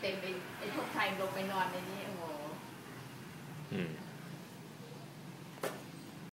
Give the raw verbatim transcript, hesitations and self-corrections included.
เต็มไปไอ้พวกไทยลงไปนอนในนี้โอ้โห